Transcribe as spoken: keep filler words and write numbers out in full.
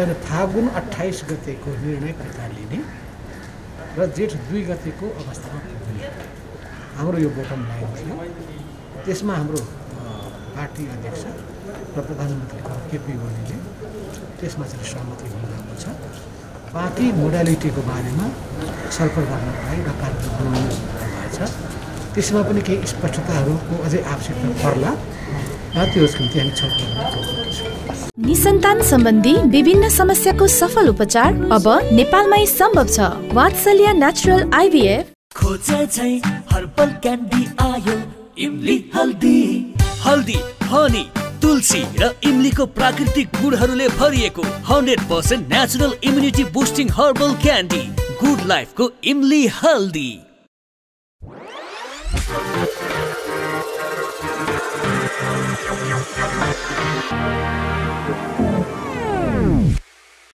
और फागुन अट्ठाईस गते को निर्णय फिर्ता लिने र जेठ दुई गते को अवस्थामा पुग्ने हाम्रो यो बटम लाइन थियो। त्यसमा हाम्रो पार्टी अध्यक्ष र प्रधानमन्त्री केपी ओलीले त्यसमा चाहिँ सहमति गर्नुभएको छ। पार्टी मोडालिटीको बारेमा छलफल गर्न पाए र कार्यक्रम बनाउनु भएको छ। त्यसमा पनि केही स्पष्टताहरूको अझै आवश्यकता पर्ला। निसन्तान सम्बन्धी विभिन्न समस्याको सफल उपचार अब नेपालमै सम्भव छ। वात्सल्य नेचुरल आईवीएफ खोजे छै हर्बल क्यान्डी आयो इमली हल्दी। हल्दी हनी तुलसी र इमलीको प्राकृतिक गुणहरूले भरिएको सय प्रतिशत natural immunity boosting herbal candy good लाइफको इमली हल्दी। We'll be right back.